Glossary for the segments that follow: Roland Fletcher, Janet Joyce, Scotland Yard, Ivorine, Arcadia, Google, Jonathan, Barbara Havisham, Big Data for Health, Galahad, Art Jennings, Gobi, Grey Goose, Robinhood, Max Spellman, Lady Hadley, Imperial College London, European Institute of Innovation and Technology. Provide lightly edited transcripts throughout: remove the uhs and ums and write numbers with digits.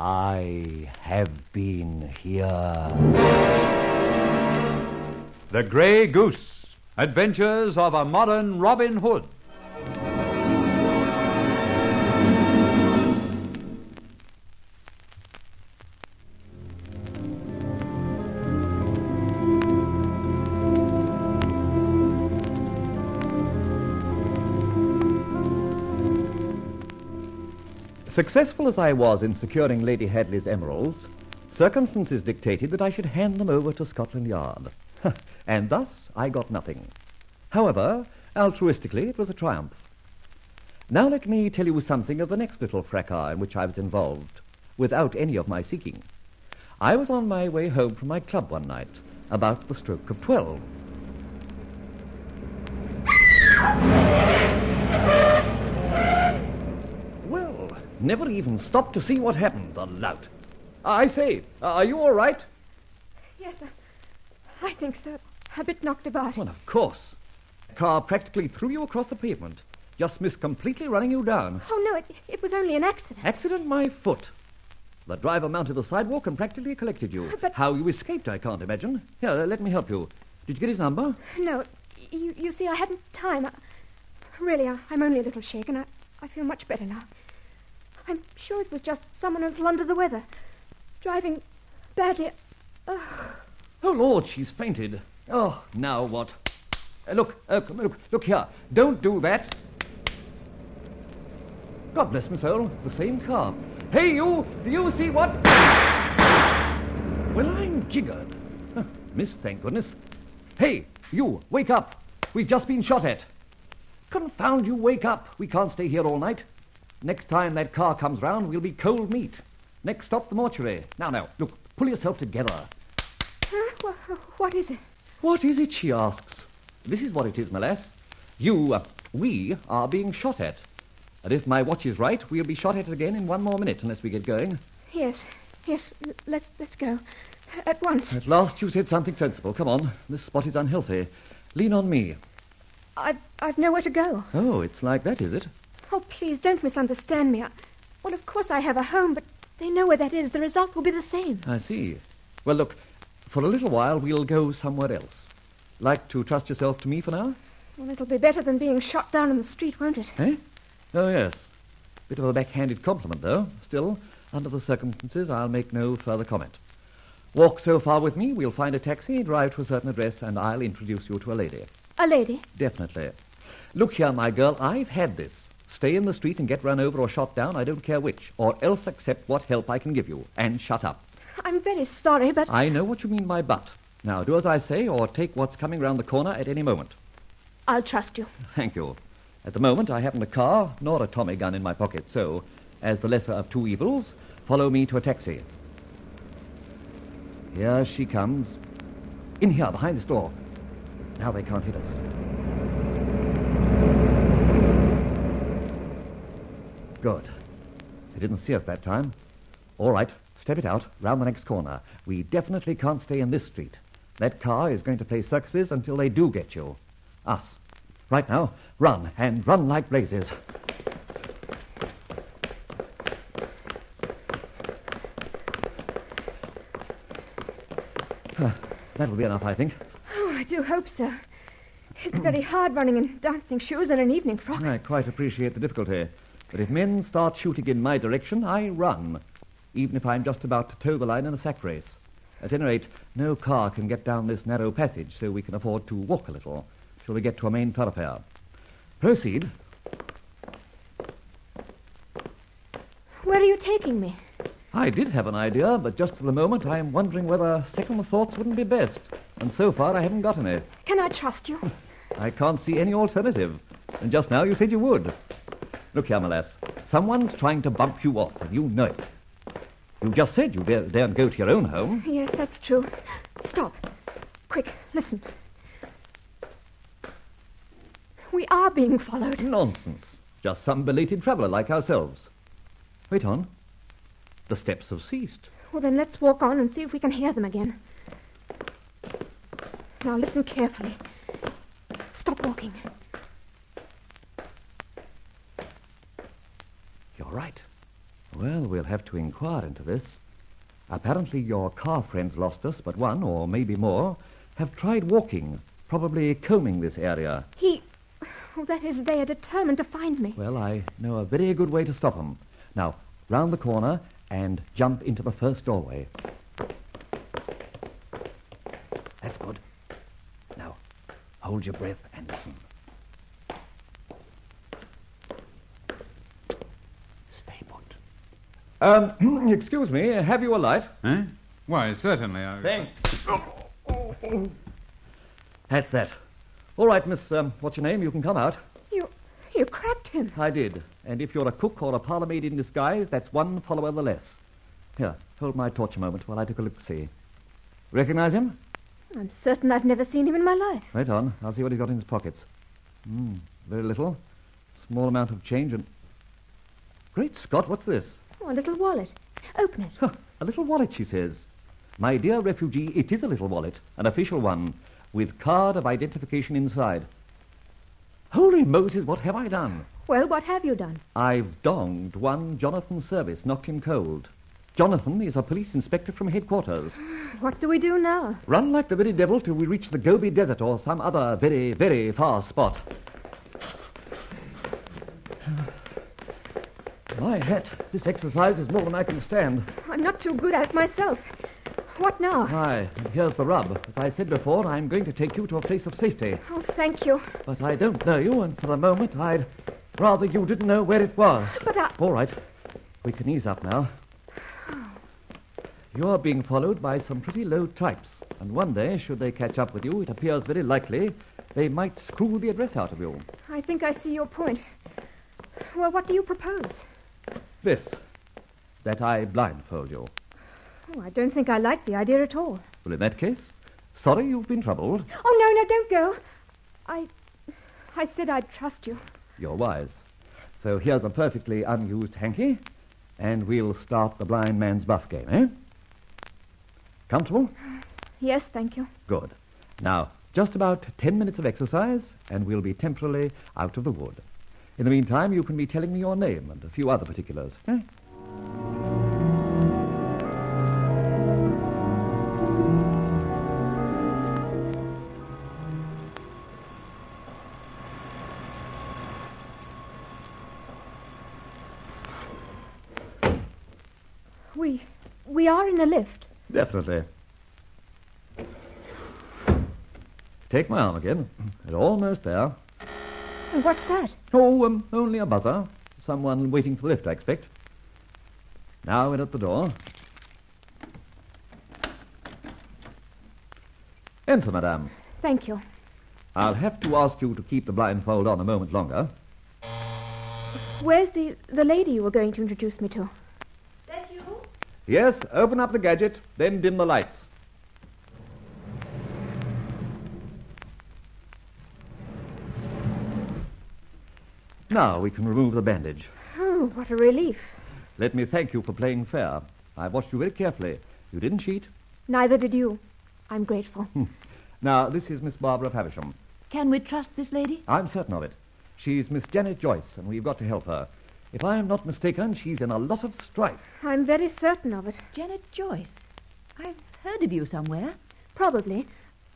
I have been here. The Grey Goose, Adventures of a Modern Robin Hood. Successful as I was in securing Lady Hadley's emeralds, circumstances dictated that I should hand them over to Scotland Yard. And thus I got nothing. However, altruistically, it was a triumph. Now let me tell you something of the next little fracas in which I was involved, without any of my seeking. I was on my way home from my club one night, about the stroke of 12. Never even stopped to see what happened, the lout. I say, are you all right? Yes, I think so. A bit knocked about. Well, of course. The car practically threw you across the pavement. Just missed completely running you down. Oh, no, it was only an accident. Accident? My foot. The driver mounted the sidewalk and practically collected you. But how you escaped, I can't imagine. Here, let me help you. Did you get his number? No. You see, I hadn't time. I'm only a little shaken. I feel much better now. I'm sure it was just someone a little under the weather. Driving badly. Ugh. Oh, Lord, she's fainted. Oh, now what? Look here. Don't do that. God bless my soul. The same car. Hey, you! Do you see what? Well, I'm jiggered. Huh, missed, thank goodness. Hey, you, wake up. We've just been shot at. Confound you, wake up. We can't stay here all night. Next time that car comes round, we'll be cold meat. Next stop, the mortuary. Now, look, pull yourself together. What is it? What is it, she asks. This is what it is, my lass. We are being shot at. And if my watch is right, we'll be shot at again in one more minute, unless we get going. Yes, let's go. At once. At last you said something sensible. Come on, this spot is unhealthy. Lean on me. I've nowhere to go. Oh, it's like that, is it? Oh, please, don't misunderstand me. Well, of course I have a home, but they know where that is. The result will be the same. I see. Well, look, for a little while we'll go somewhere else. Like to trust yourself to me for now? Well, it'll be better than being shot down in the street, won't it? Eh? Oh, yes. Bit of a backhanded compliment, though. Still, under the circumstances, I'll make no further comment. Walk so far with me, we'll find a taxi, drive to a certain address, and I'll introduce you to a lady. A lady? Definitely. Look here, my girl, I've had this. Stay in the street and get run over or shot down, I don't care which, or else accept what help I can give you, and shut up. I'm very sorry, but... I know what you mean by but. Now, do as I say, or take what's coming round the corner at any moment. I'll trust you. Thank you. At the moment, I haven't a car, nor a Tommy gun in my pocket, so, as the lesser of two evils, follow me to a taxi. Here she comes. In here, behind this door. Now they can't hit us. Good. They didn't see us that time. All right, step it out, round the next corner. We definitely can't stay in this street. That car is going to play circuses until they do get you. Us. Right now, run, and run like blazes. That'll be enough, I think. Oh, I do hope so. It's very hard running in dancing shoes and an evening frock. I quite appreciate the difficulty. But if men start shooting in my direction, I run, even if I'm just about to toe the line in a sack race. At any rate, no car can get down this narrow passage, so we can afford to walk a little till we get to a main thoroughfare. Proceed. Where are you taking me? I did have an idea, but just at the moment I am wondering whether second thoughts wouldn't be best. And so far I haven't got any. Can I trust you? I can't see any alternative. And just now you said you would. Look here, my lass. Someone's trying to bump you off, and you know it. You just said you daren't go to your own home. Yes, that's true. Stop. Quick, listen. We are being followed. Nonsense. Just some belated traveller like ourselves. Wait on. The steps have ceased. Well, then let's walk on and see if we can hear them again. Now listen carefully. Stop walking. You're right. Well, we'll have to inquire into this. Apparently your car friends lost us, but one, or maybe more, have tried walking, probably combing this area. Well, that is, they are determined to find me. Well, I know a very good way to stop them. Now, round the corner and jump into the first doorway. That's good. Now, hold your breath and listen. Stay put. Excuse me, have you a light? Eh? Why, certainly. Thanks. Oh. That's that. All right, miss, what's your name? You can come out. You cracked him. I did. And if you're a cook or a parlourmaid in disguise, that's one follower the less. Here, hold my torch a moment while I take a look to see. Recognize him? I'm certain I've never seen him in my life. Right on. I'll see what he's got in his pockets. Very little. Small amount of change and... Great Scott, what's this? Oh, a little wallet. Open it. Huh, a little wallet, she says. My dear refugee, it is a little wallet. An official one. With card of identification inside. Holy Moses, what have I done? Well, what have you done? I've donged one Jonathan Service, knocked him cold. Jonathan is a police inspector from headquarters. What do we do now? Run like the very devil till we reach the Gobi Desert or some other very, very far spot. My hat, this exercise is more than I can stand. I'm not too good at it myself. What now? Aye, here's the rub. As I said before, I'm going to take you to a place of safety. Oh, thank you. But I don't know you, and for the moment, I'd rather you didn't know where it was. But I... All right. We can ease up now. Oh. You're being followed by some pretty low types, and one day, should they catch up with you, it appears very likely they might screw the address out of you. I think I see your point. Well, what do you propose? This. That I blindfold you. Oh, I don't think I like the idea at all. Well, in that case, sorry you've been troubled. Oh, no, don't go. I said I'd trust you. You're wise. So here's a perfectly unused hanky, and we'll start the blind man's buff game, eh? Comfortable? Yes, thank you. Good. Now, just about 10 minutes of exercise, and we'll be temporarily out of the wood. In the meantime, you can be telling me your name and a few other particulars, eh? We are in a lift. Definitely. Take my arm again. It's almost there. And what's that? Oh, only a buzzer. Someone waiting for the lift, I expect. Now in at the door. Enter, madame. Thank you. I'll have to ask you to keep the blindfold on a moment longer. Where's the lady you were going to introduce me to? Yes, open up the gadget, then dim the lights. Now we can remove the bandage. Oh, what a relief. Let me thank you for playing fair. I watched you very carefully. You didn't cheat. Neither did you. I'm grateful. Now, this is Miss Barbara Havisham. Can we trust this lady? I'm certain of it. She's Miss Janet Joyce, and we've got to help her. If I am not mistaken, she's in a lot of strife. I'm very certain of it. Janet Joyce. I've heard of you somewhere. Probably.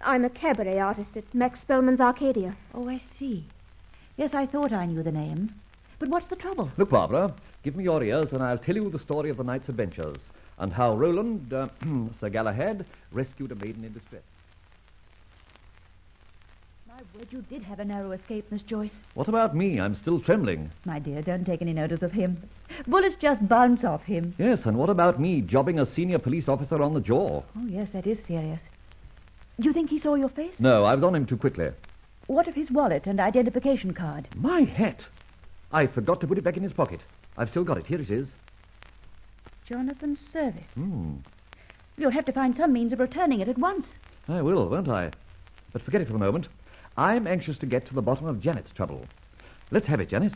I'm a cabaret artist at Max Spellman's Arcadia. Oh, I see. Yes, I thought I knew the name. But what's the trouble? Look, Barbara, give me your ears and I'll tell you the story of the night's adventures and how Roland, Sir Galahad, rescued a maiden in distress. My word, you did have a narrow escape, Miss Joyce. What about me? I'm still trembling. My dear, don't take any notice of him. Bullets just bounce off him. Yes, and what about me jobbing a senior police officer on the jaw? Oh, yes, that is serious. Do you think he saw your face? No, I was on him too quickly. What of his wallet and identification card? My hat! I forgot to put it back in his pocket. I've still got it. Here it is. Jonathan Service. You'll have to find some means of returning it at once. I will, won't I? But forget it for the moment. I'm anxious to get to the bottom of Janet's trouble. Let's have it, Janet.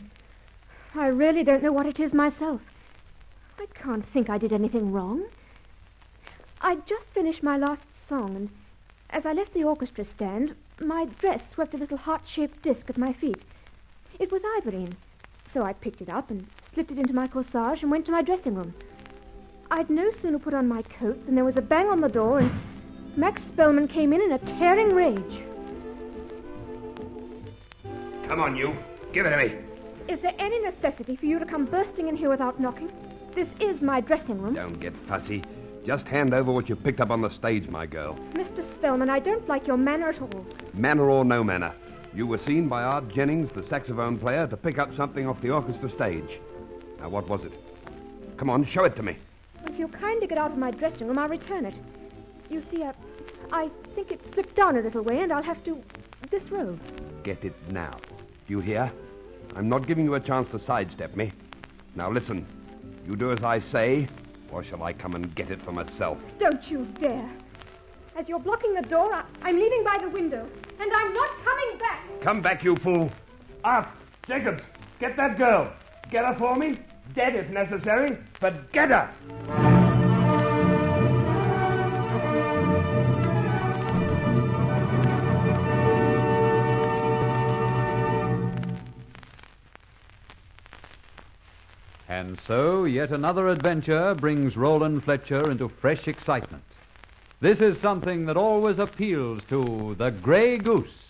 I really don't know what it is myself. I can't think I did anything wrong. I'd just finished my last song, and As I left the orchestra stand, my dress swept a little heart-shaped disc at my feet. It was Ivorine, so I picked it up and slipped it into my corsage and went to my dressing room. I'd no sooner put on my coat than there was a bang on the door and Max Spellman came in a tearing rage. Come on, you. Give it to me. Is there any necessity for you to come bursting in here without knocking? This is my dressing room. Don't get fussy. Just hand over what you picked up on the stage, my girl. Mr. Spellman, I don't like your manner at all. Manner or no manner. You were seen by Art Jennings, the saxophone player, to pick up something off the orchestra stage. Now, what was it? Come on, show it to me. If you'll kindly get out of my dressing room, I'll return it. You see, I think it slipped down a little way, and I'll have to disrobe. Get it now. Do you hear? I'm not giving you a chance to sidestep me. Now, listen. You do as I say, or shall I come and get it for myself? Don't you dare. As you're blocking the door, I'm leaving by the window, and I'm not coming back. Come back, you fool. Art, Jacobs, get that girl. Get her for me. Dead if necessary, but get her. And so, yet another adventure brings Roland Fletcher into fresh excitement. This is something that always appeals to the Grey Goose.